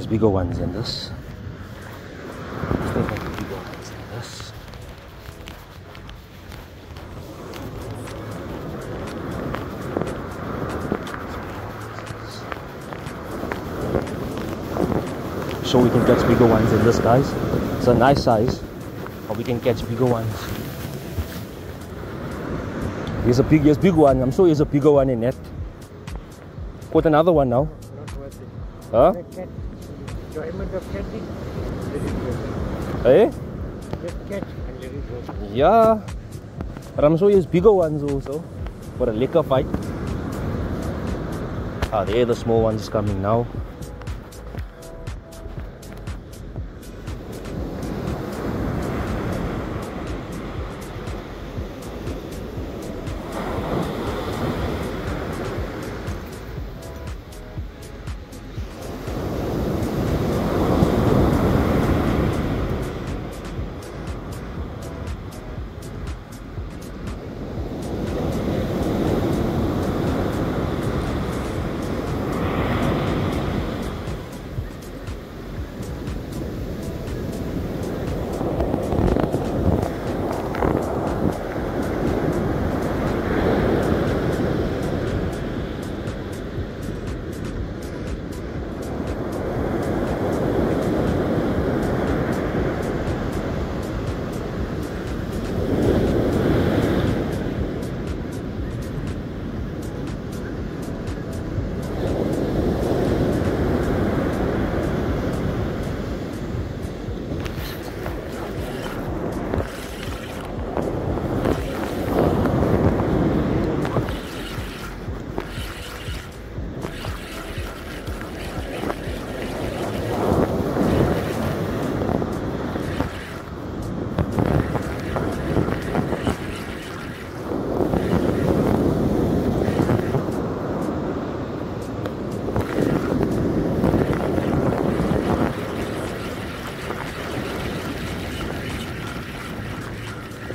There's bigger ones than this. So we can catch bigger ones than this, guys. It's a nice size, but we can catch bigger ones. Here's a big, one. I'm sure there's a bigger one in that. Caught another one now. Not worth it. Huh? Enjoyment of catching. Eh? Just catch and let it go. Yeah. But I'm sure there's bigger ones also. For a liquor fight. Ah, there the small ones coming now.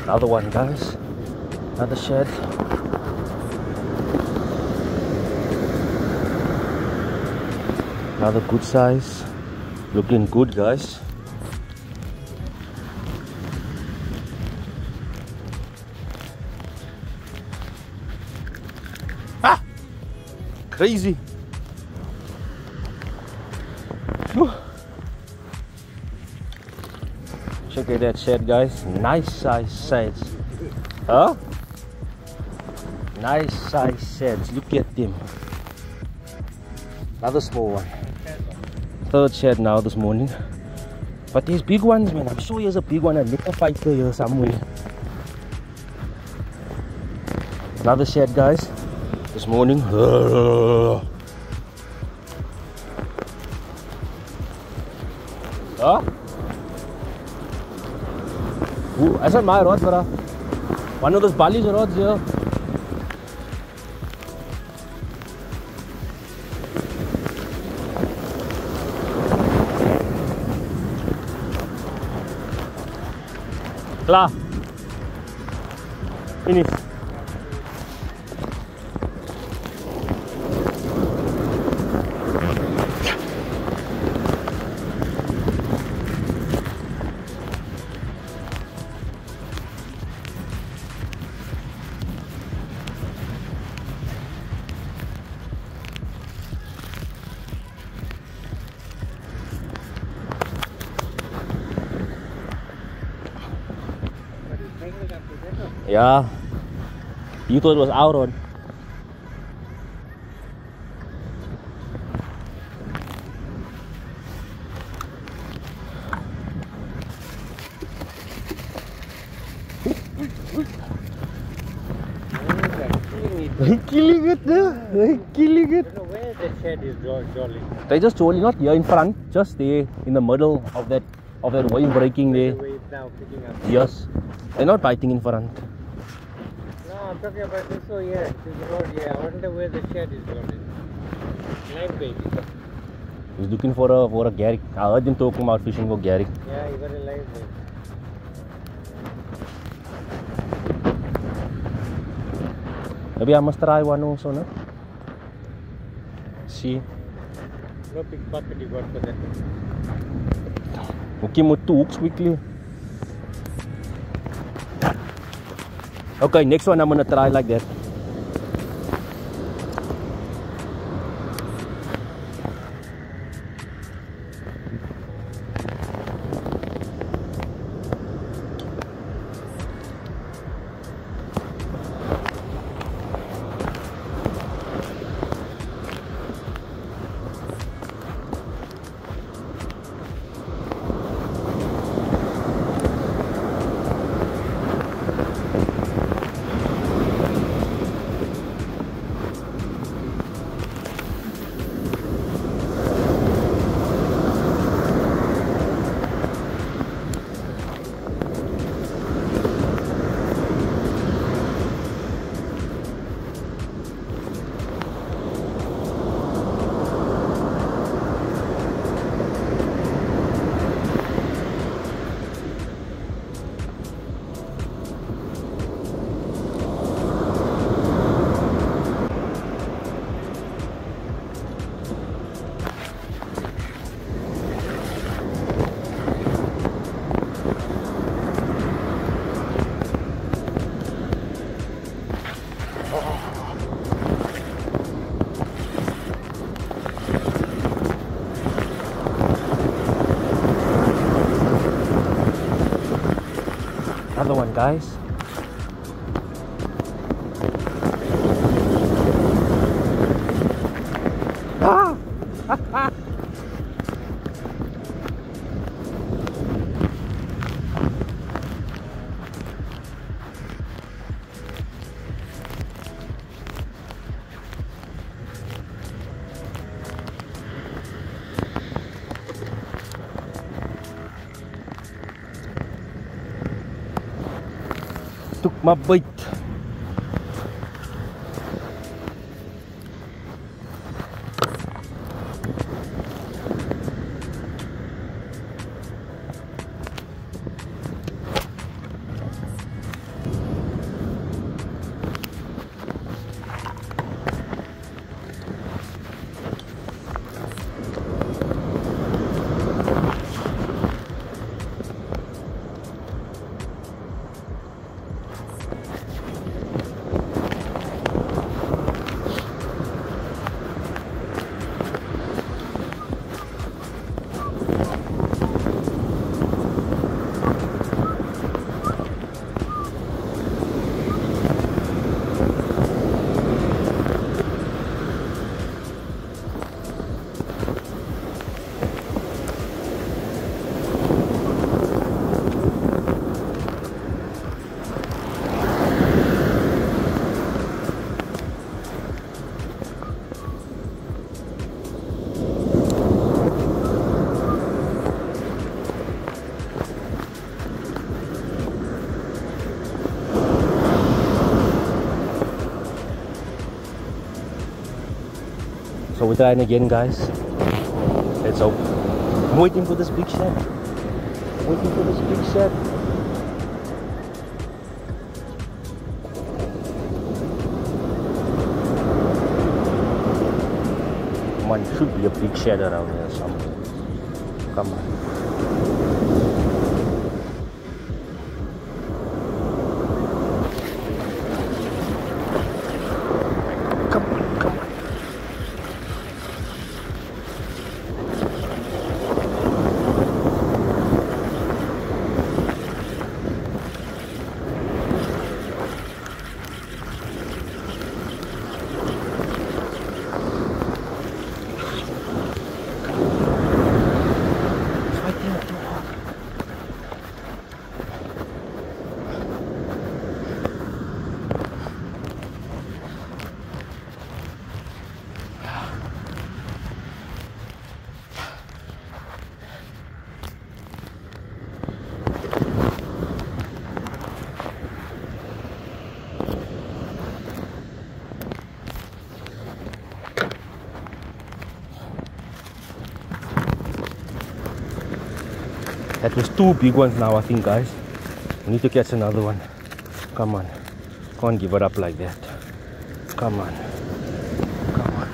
Another one, guys. Another shed. Another good size. Looking good, guys. Ah! Crazy. Whew. Check out that shed, guys. Nice size sheds. Huh? Nice size sheds. Look at them. Another small one. Third shed now this morning. But these big ones, man. I'm sure there's a big one. A liquor fighter here somewhere. Another shed, guys. This morning. Huh? Ooh, that's not my rod, brother. One of those Bali's rods here. Klar. Finish. Yeah, you thought it was our rod. They're killing it, no? They're killing it. I don't know where the shed is jolling. They're just jolling, not here in front, just there in the middle of that wave breaking there. The wave now picking up. Yes, they're not biting in front. I'm talking about this, oh yeah, this road, yeah. I wonder where the shed is going. Night baby. He's looking for a garrick. I heard him talking about fishing for garrick. Yeah, he got a live baby. Maybe I must try one also, no? See. No pickpocket you got for that. Okay, Muthu, oops, quickly. Okay, next one I'm gonna try like that. Another one, guys. Ah! Took my bait. So we're trying again, guys. Let's hope. I'm waiting for this big shot. Waiting for this big shot. Come on, it should be a big shot around here somewhere. Come on. That was two big ones now, I think, guys. We need to catch another one. Come on. Can't give it up like that. Come on. Come on.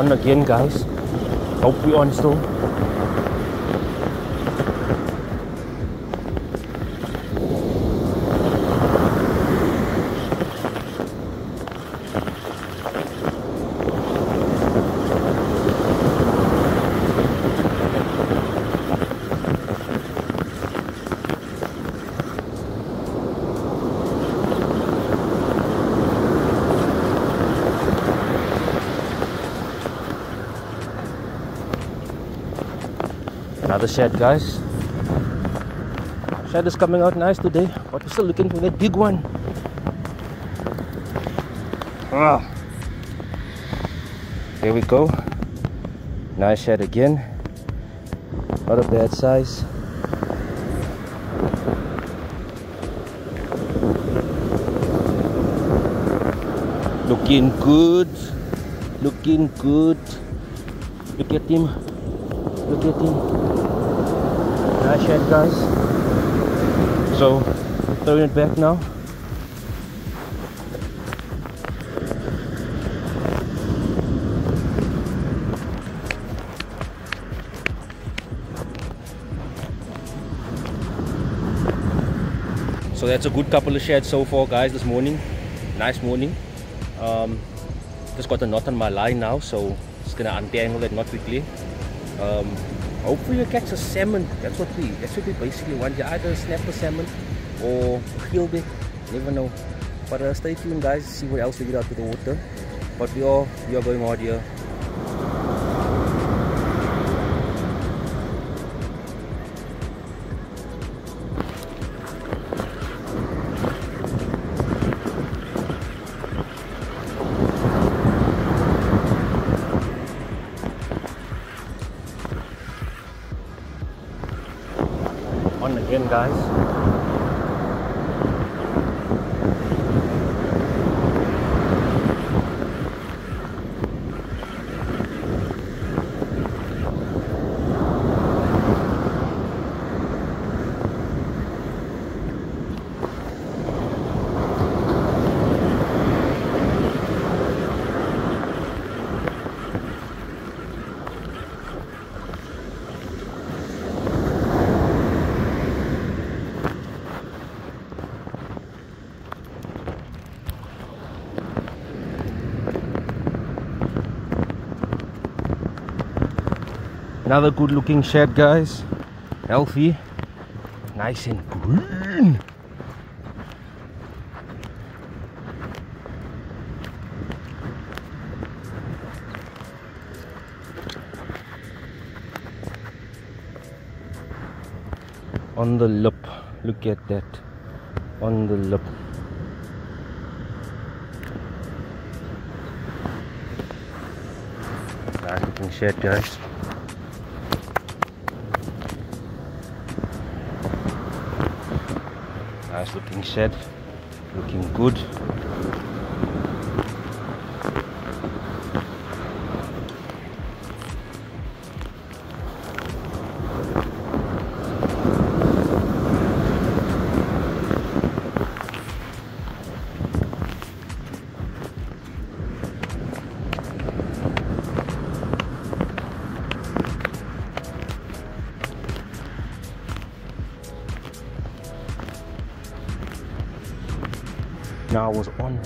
on again, guys. Hope we on still. Another shed, guys. Shed is coming out nice today, but we're still looking for that big one. Ah. Here we go. Nice shed again. Not a bad size. Looking good. Looking good. Look at him. Look at him. Nice shed, guys. So throwing it back now. So that's a good couple of sheds so far, guys, this morning. Nice morning. Just got a knot on my line now, so just gonna untangle that knot quickly. Hopefully you catch a salmon. That's what we basically want. You either snap a salmon or heel bait. Never know. But stay tuned, guys. See what else we get out to the water. But we are going hard here. On again, guys. Another good looking shed, guys. Healthy, nice and green. On the lip, look at that. On the lip. Nice looking shed, guys. Nice looking shed, looking good. Now I was on.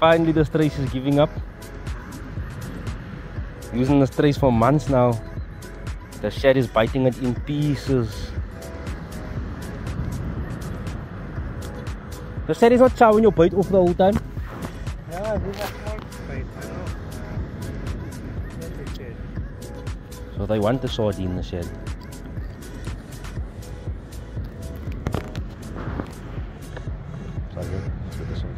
Finally the strays is giving up. Using the strays for months now. The shed is biting it in pieces. The shed is not chowing your bite off the whole time. Yeah, this is not bite, I know. So they want the sardine in the shed. Sorry. Let's get this one.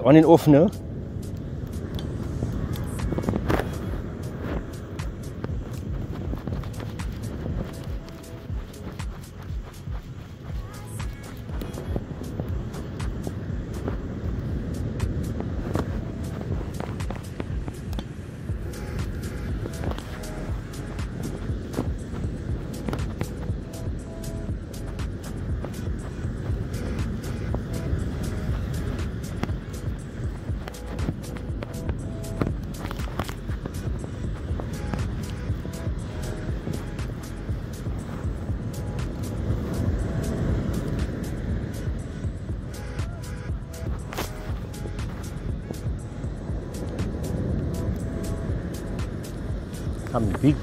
Jetzt auch in den Ofen, ne? I'm big.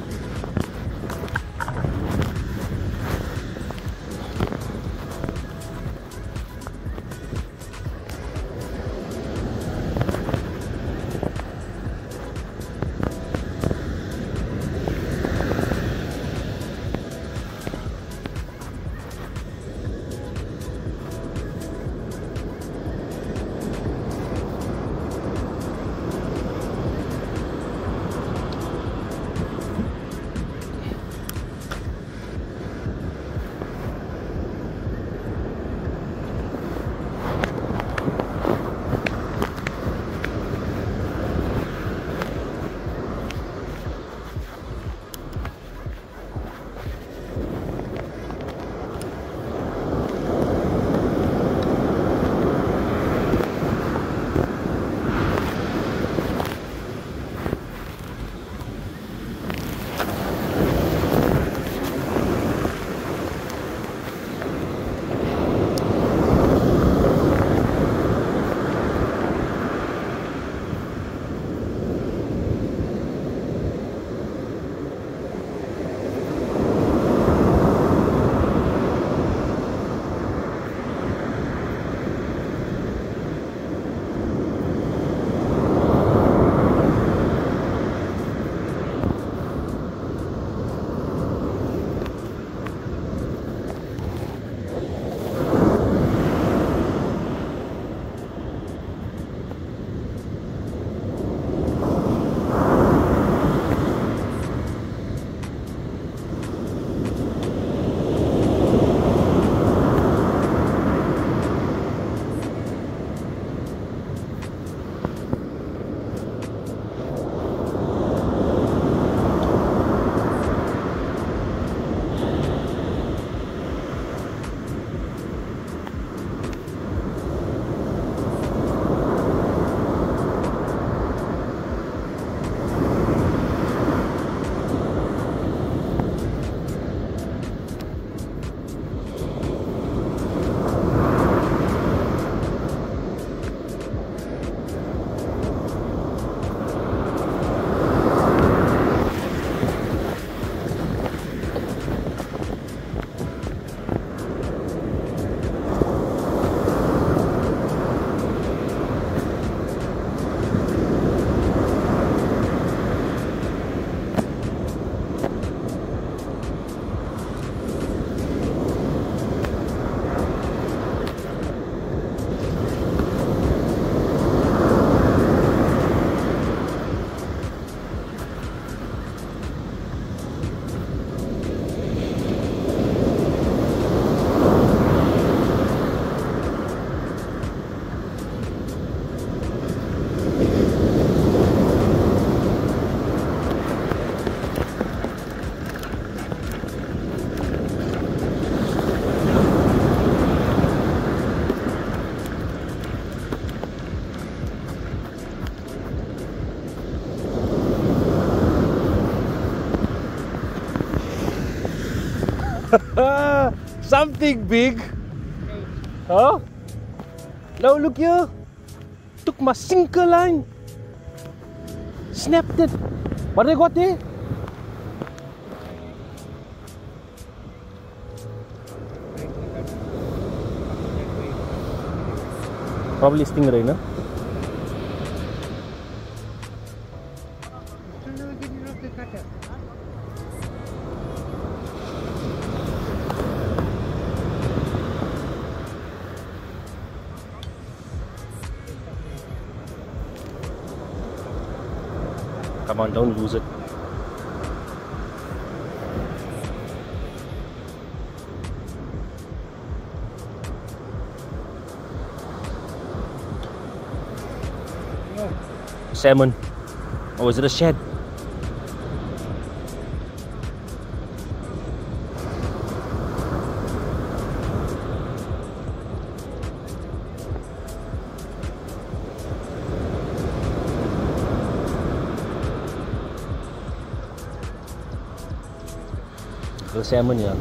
Something big. Huh? Now look here. Took my sinker line. Snapped it. What I got there? Probably stingray, no? Come on, don't lose it. Salmon. Oh, is it a shad? The salmon, yeah.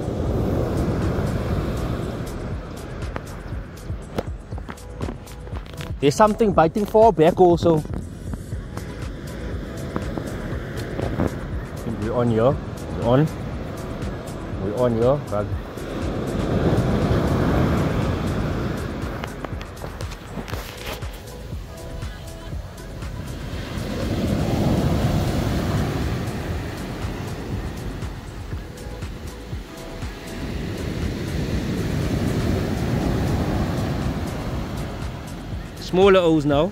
There's something biting for back also. We're on here. We're on here. Rug. Smaller O's now.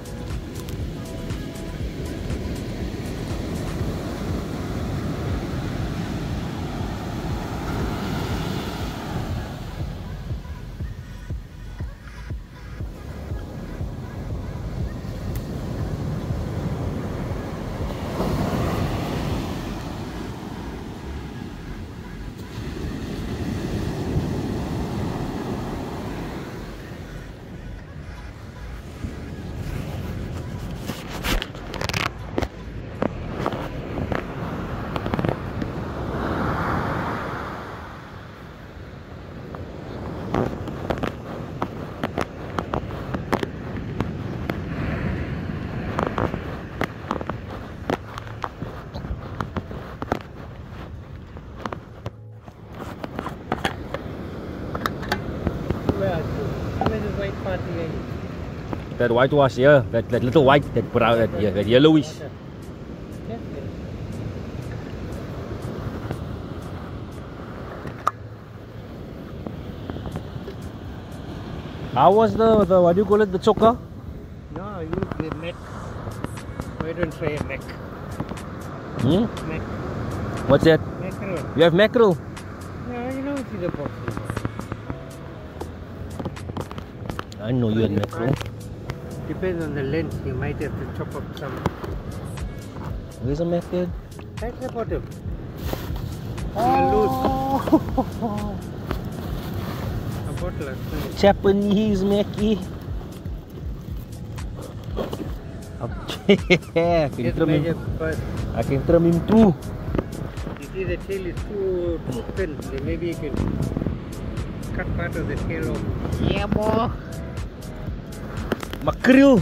That whitewash, yeah, that little white, that brown, that yellowish. How was the what do you call it, the choker? No, you the neck. Why don't say neck? Hmm? Neck. What's that? Mackerel. You have mackerel? No, you don't see the box. I know you had mackerel. Depends on the lens, you might have to chop up some. Where's the method? At the bottom. Oh. A bottle. Japanese Mackie. Okay, I can trim him. First. I can trim him too. You see the tail is too thin, maybe you can cut part of the tail off. Yeah, boy. Mackerel!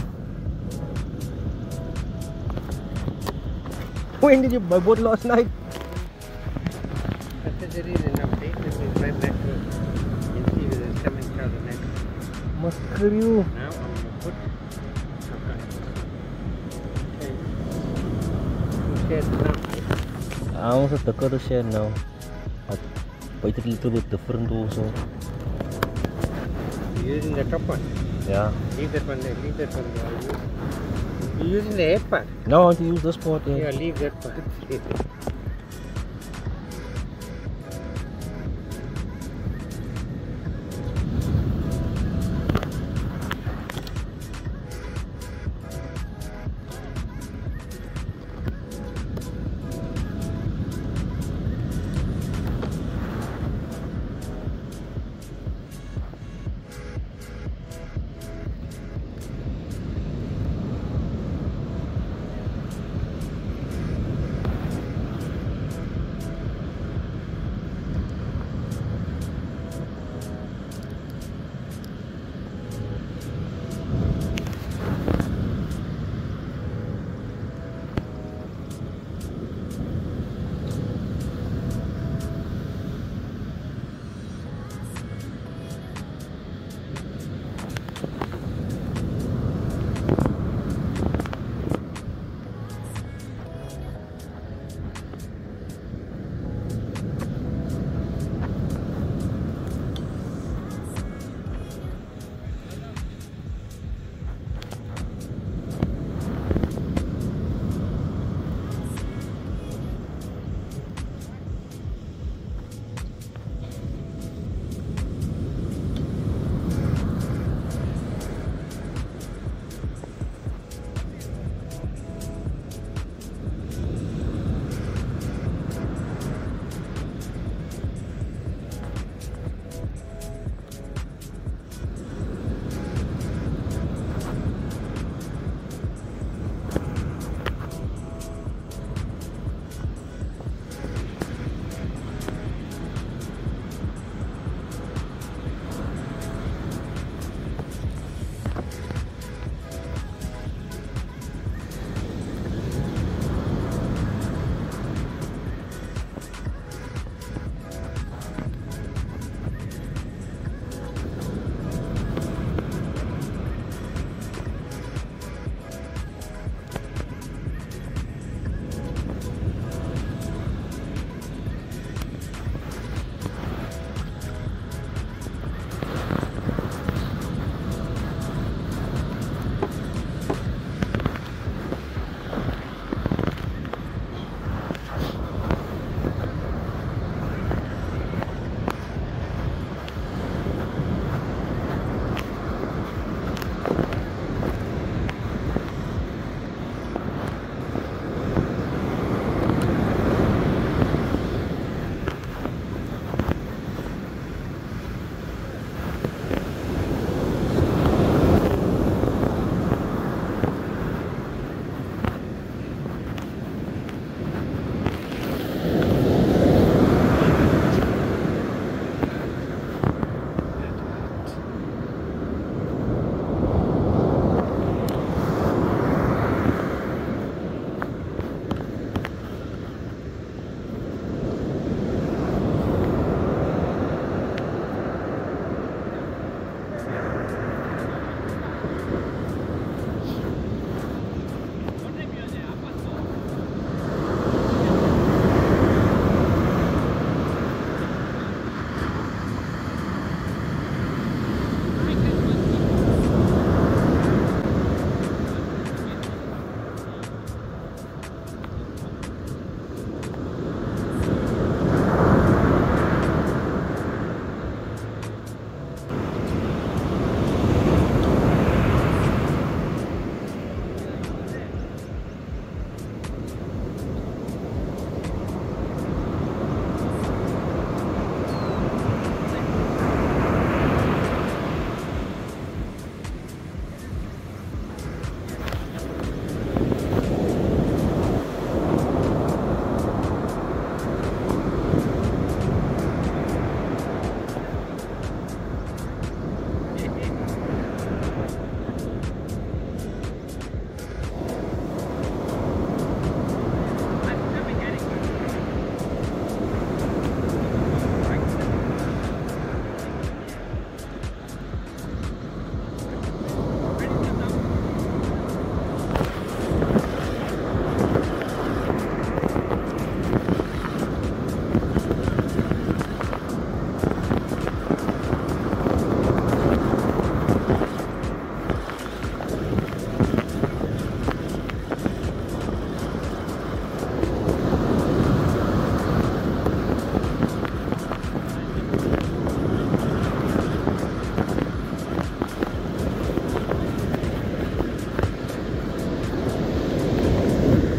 When did you buy boat last night? After there is an update, let me drive back to and see with the salmon cow the next. Mackerel! Now I'm going to put okay. I also took out the share now. I bite it a little bit different also. You're using the top one? Yeah. Leave that one there, leave that one there. You're using the head part? No, I want to use this part. Yeah, yeah, leave that part.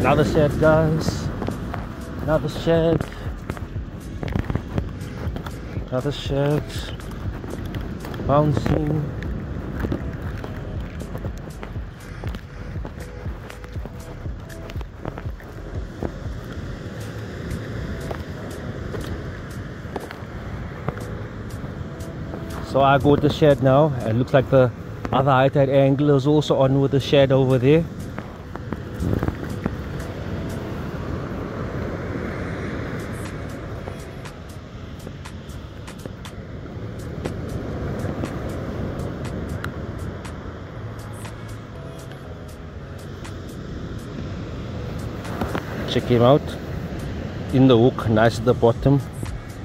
Another shed, guys. Another shed. Another shed. Bouncing. So I go to the shed now. It looks like the other high tide angle is also on with the shed over there. Check him out in the hook, nice at the bottom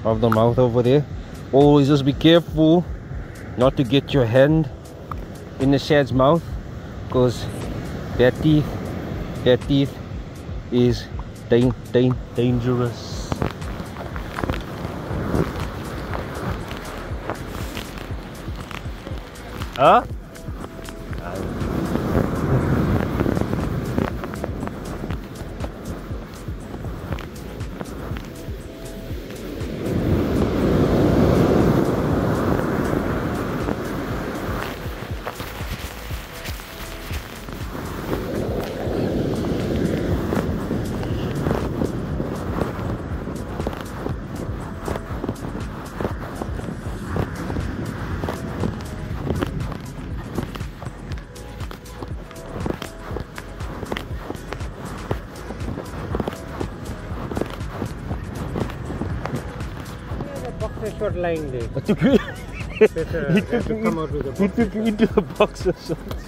of the mouth over there. Always just be careful not to get your hand in the shad's mouth, because their teeth is dangerous. Huh? Short lying there. He took me into the box of shorts.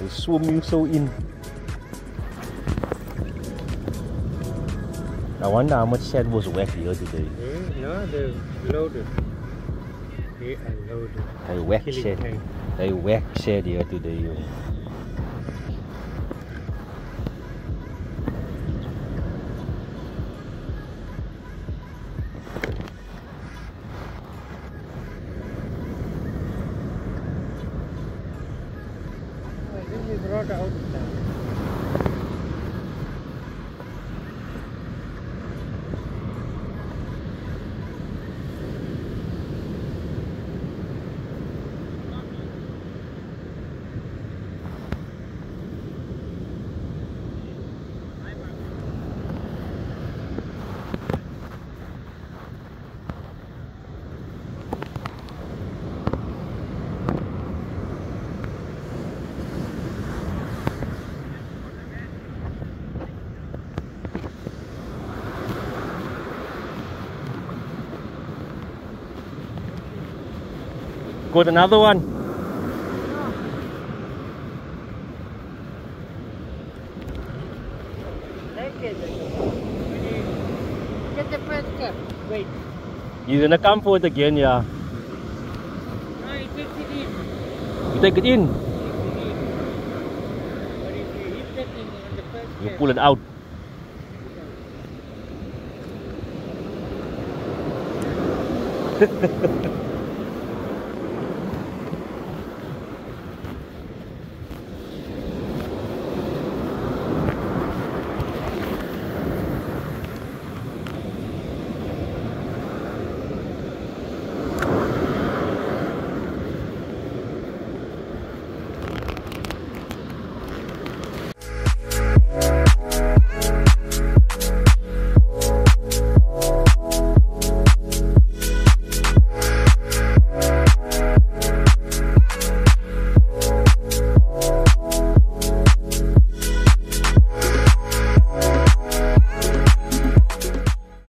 I'm swimming so in. I wonder how much sand was wet here today. Yeah, no, they're loaded. They are loaded. They whack shed. Tank. They whack shed here today. Yo. Out now. Got another one. Get the press cap. Wait. You're gonna come for it again, yeah? No, you take it in. You take it in? But if you hit that thing on the press cap, you pull it out.